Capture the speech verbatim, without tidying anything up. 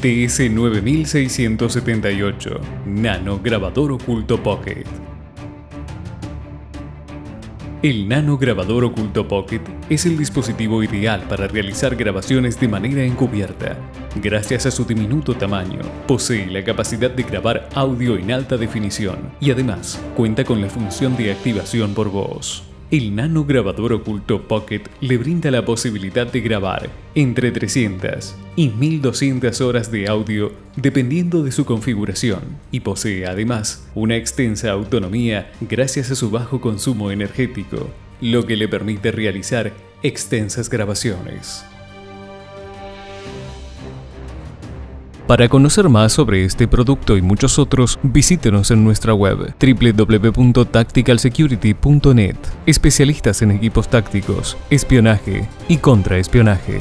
T S nueve seis siete ocho Nano Grabador Oculto Pocket. El Nano Grabador Oculto Pocket es el dispositivo ideal para realizar grabaciones de manera encubierta. Gracias a su diminuto tamaño, posee la capacidad de grabar audio en alta definición y además cuenta con la función de activación por voz. El Nano Grabador Oculto Pocket le brinda la posibilidad de grabar entre trescientas y mil doscientas horas de audio dependiendo de su configuración y posee además una extensa autonomía gracias a su bajo consumo energético, lo que le permite realizar extensas grabaciones. Para conocer más sobre este producto y muchos otros, visítenos en nuestra web w w w punto tactical security punto net. Especialistas en equipos tácticos, espionaje y contraespionaje.